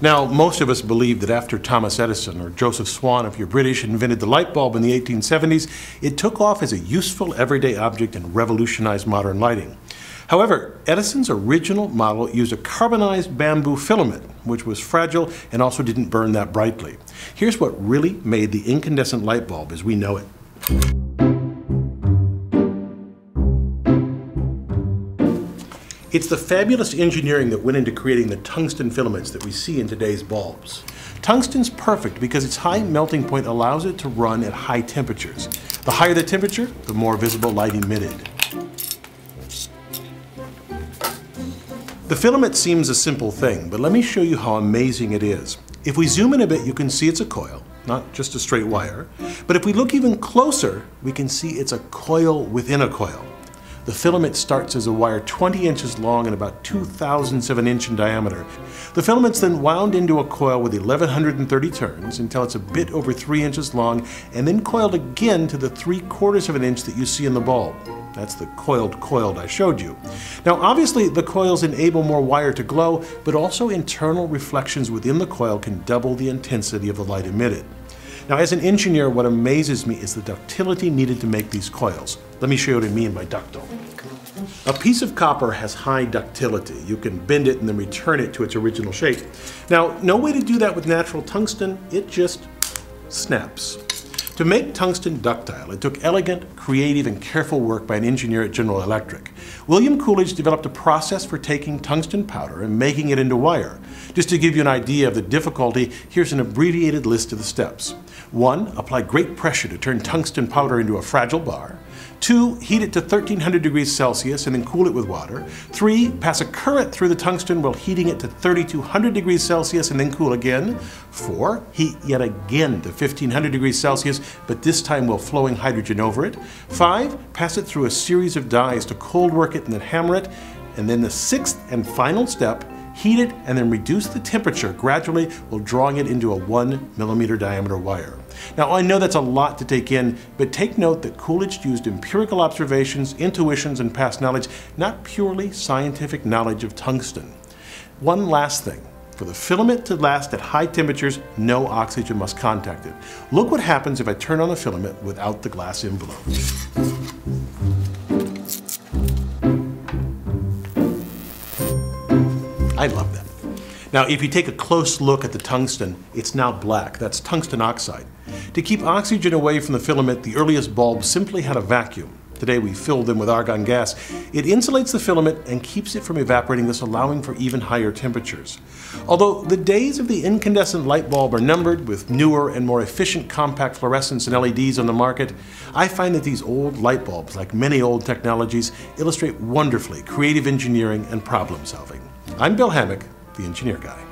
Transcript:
Now, most of us believe that after Thomas Edison, or Joseph Swan if you're British, invented the light bulb in the 1870s, it took off as a useful everyday object and revolutionized modern lighting. However, Edison's original model used a carbonized bamboo filament, which was fragile and also didn't burn that brightly. Here's what really made the incandescent light bulb as we know it. It's the fabulous engineering that went into creating the tungsten filaments that we see in today's bulbs. Tungsten's perfect because its high melting point allows it to run at high temperatures. The higher the temperature, the more visible light emitted. The filament seems a simple thing, but let me show you how amazing it is. If we zoom in a bit, you can see it's a coil, not just a straight wire. But if we look even closer, we can see it's a coil within a coil. The filament starts as a wire 20 inches long and about 2/1000 of an inch in diameter. The filament's then wound into a coil with 1130 turns until it's a bit over 3 inches long, and then coiled again to the 3/4 of an inch that you see in the bulb. That's the coiled I showed you. Now obviously the coils enable more wire to glow, but also internal reflections within the coil can double the intensity of the light emitted. Now as an engineer, what amazes me is the ductility needed to make these coils. Let me show you what I mean by ductile. A piece of copper has high ductility. You can bend it and then return it to its original shape. Now, no way to do that with natural tungsten. It just snaps. To make tungsten ductile, it took elegant, creative, and careful work by an engineer at General Electric. William Coolidge developed a process for taking tungsten powder and making it into wire. Just to give you an idea of the difficulty, here's an abbreviated list of the steps. 1. Apply great pressure to turn tungsten powder into a fragile bar. 2. Heat it to 1300 degrees Celsius and then cool it with water. 3. Pass a current through the tungsten while heating it to 3200 degrees Celsius and then cool again. 4. Heat yet again to 1500 degrees Celsius, but this time while flowing hydrogen over it. 5. Pass it through a series of dies to cold work it and then hammer it. And then the 6th and final step, heat it and then reduce the temperature gradually while drawing it into a 1 millimeter diameter wire. Now I know that's a lot to take in, but take note that Coolidge used empirical observations, intuitions, and past knowledge, not purely scientific knowledge of tungsten. One last thing. For the filament to last at high temperatures, no oxygen must contact it. Look what happens if I turn on the filament without the glass envelope. I love that. Now, if you take a close look at the tungsten, it's now black. That's tungsten oxide. To keep oxygen away from the filament, the earliest bulbs simply had a vacuum. Today we fill them with argon gas. It insulates the filament and keeps it from evaporating, thus allowing for even higher temperatures. Although the days of the incandescent light bulb are numbered, with newer and more efficient compact fluorescents and LEDs on the market, I find that these old light bulbs, like many old technologies, illustrate wonderfully creative engineering and problem solving. I'm Bill Hammack, the Engineer Guy.